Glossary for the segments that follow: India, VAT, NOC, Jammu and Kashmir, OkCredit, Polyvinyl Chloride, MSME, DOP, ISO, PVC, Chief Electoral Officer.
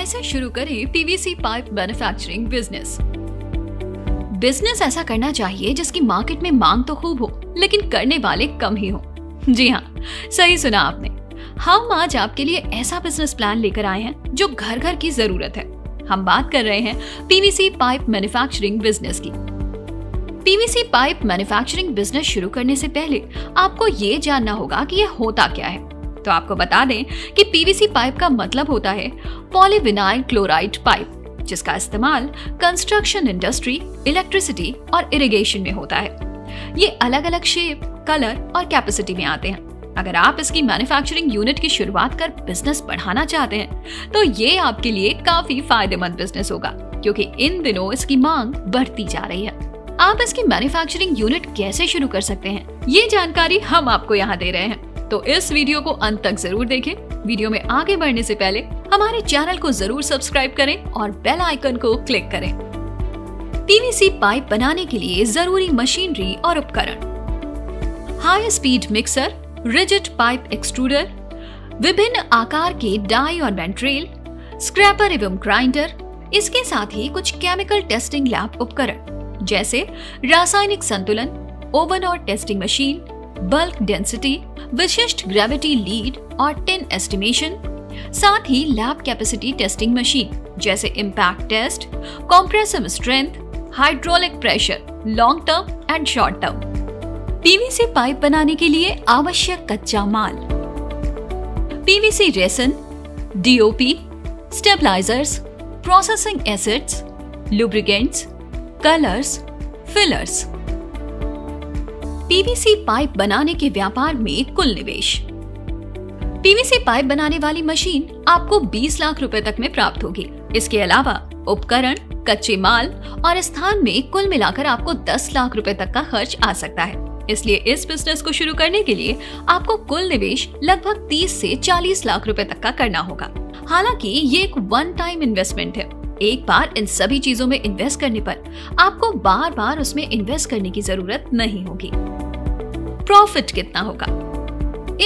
कैसे शुरू करें PVC pipe manufacturing business. Business ऐसा करना चाहिए जिसकी मार्केट में मांग तो खूब हो लेकिन करने वाले कम ही हो। जी हाँ, सही सुना आपने। हम आज आपके लिए ऐसा बिजनेस प्लान लेकर आए हैं जो घर घर की जरूरत है। हम बात कर रहे हैं पीवीसी पाइप मैन्युफैक्चरिंग बिजनेस की। पीवीसी पाइप मैन्युफैक्चरिंग बिजनेस शुरू करने से पहले आपको ये जानना होगा कि यह होता क्या है। तो आपको बता दें कि पीवीसी पाइप का मतलब होता है पॉलीविनाइल क्लोराइड पाइप, जिसका इस्तेमाल कंस्ट्रक्शन इंडस्ट्री, इलेक्ट्रिसिटी और इरिगेशन में होता है। ये अलग अलग शेप, कलर और कैपेसिटी में आते हैं। अगर आप इसकी मैन्युफैक्चरिंग यूनिट की शुरुआत कर बिजनेस बढ़ाना चाहते हैं तो ये आपके लिए काफी फायदेमंद बिजनेस होगा, क्योंकि इन दिनों इसकी मांग बढ़ती जा रही है। आप इसकी मैन्युफैक्चरिंग यूनिट कैसे शुरू कर सकते हैं, ये जानकारी हम आपको यहाँ दे रहे हैं, तो इस वीडियो को अंत तक जरूर देखें। वीडियो में आगे बढ़ने से पहले हमारे चैनल को जरूर सब्सक्राइब करें और बेल आइकन को क्लिक करें। पीवीसी पाइप बनाने के लिए जरूरी मशीनरी और उपकरण: high speed mixer, rigid pipe extruder, विभिन्न आकार के डाई और मेंट्रेल, स्क्रैपर एवं ग्राइंडर, इसके साथ ही कुछ केमिकल टेस्टिंग लैब उपकरण जैसे रासायनिक संतुलन, ओवन और टेस्टिंग मशीन, बल्क डेंसिटी, विशिष्ट ग्रेविटी लीड और टिन एस्टिमेशन, साथ ही लैब कैपेसिटी टेस्टिंग मशीन जैसे impact test, compressive strength, hydraulic pressure, long term and short term. PVC pipe बनाने के लिए आवश्यक कच्चा माल: PVC resin, DOP, stabilisers, processing acids, lubricants, colours, fillers. PVC pipe बनाने के व्यापार में कुल निवेश: पीवीसी पाइप बनाने वाली मशीन आपको 20 लाख रुपए तक में प्राप्त होगी। इसके अलावा उपकरण, कच्चे माल और स्थान में कुल मिलाकर आपको 10 लाख रुपए तक का खर्च आ सकता है। इसलिए इस बिजनेस को शुरू करने के लिए आपको कुल निवेश लगभग 30 से 40 लाख रुपए तक का करना होगा। हालांकि ये एक वन टाइम इन्वेस्टमेंट है। एक बार इन सभी चीजों में इन्वेस्ट करने पर आपको बार बार उसमें इन्वेस्ट करने की जरूरत नहीं होगी। प्रॉफिट कितना होगा?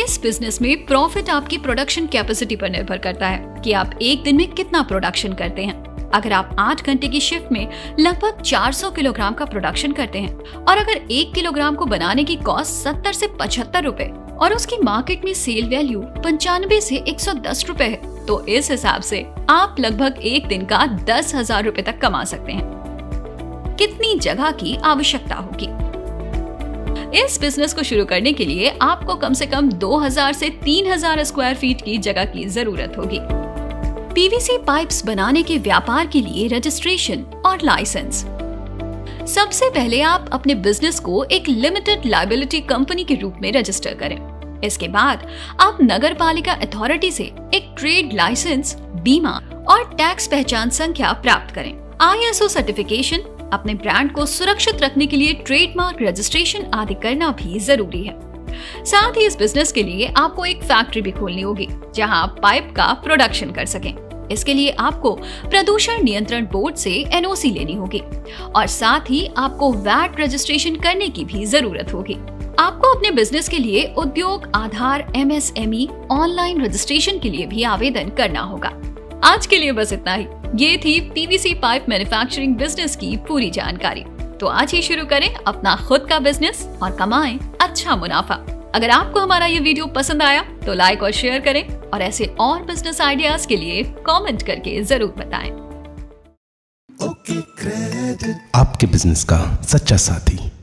इस बिजनेस में प्रॉफिट आपकी प्रोडक्शन कैपेसिटी पर निर्भर करता है कि आप एक दिन में कितना प्रोडक्शन करते हैं। अगर आप 8 घंटे की शिफ्ट में लगभग 400 किलोग्राम का प्रोडक्शन करते हैं और अगर 1 किलोग्राम को बनाने की कॉस्ट 70 से 75 रुपए और उसकी मार्केट में सेल वैल्यू 95 से 110 रुपए है, तो इस हिसाब से आप लगभग एक दिन का 10,000 रुपए तक कमा सकते हैं। कितनी जगह की आवश्यकता होगी? इस बिजनेस को शुरू करने के लिए आपको कम से कम 2000 से 3000 स्क्वायर फीट की जगह की जरूरत होगी। पीवीसी पाइप्स बनाने के व्यापार के लिए रजिस्ट्रेशन और लाइसेंस: सबसे पहले आप अपने बिजनेस को एक लिमिटेड लायबिलिटी कंपनी के रूप में रजिस्टर करें। इसके बाद आप नगर पालिका अथॉरिटी से एक ट्रेड लाइसेंस, बीमा और टैक्स पहचान संख्या प्राप्त करें। ISO सर्टिफिकेशन, अपने ब्रांड को सुरक्षित रखने के लिए ट्रेडमार्क रजिस्ट्रेशन आदि करना भी जरूरी है। साथ ही इस बिजनेस के लिए आपको एक फैक्ट्री भी खोलनी होगी जहां आप पाइप का प्रोडक्शन कर सकें। इसके लिए आपको प्रदूषण नियंत्रण बोर्ड से NOC लेनी होगी और साथ ही आपको VAT रजिस्ट्रेशन करने की भी जरूरत होगी। आपको अपने बिजनेस के लिए उद्योग आधार MSME ऑनलाइन रजिस्ट्रेशन के लिए भी आवेदन करना होगा। आज के लिए बस इतना ही। ये थी पीवीसी पाइप मैन्युफैक्चरिंग बिजनेस की पूरी जानकारी। तो आज ही शुरू करें अपना खुद का बिजनेस और कमाएं अच्छा मुनाफा। अगर आपको हमारा ये वीडियो पसंद आया तो लाइक और शेयर करें और ऐसे और बिजनेस आइडियाज के लिए कमेंट करके जरूर बताएं। ओके क्रेडिट, आपके बिजनेस का सच्चा साथी।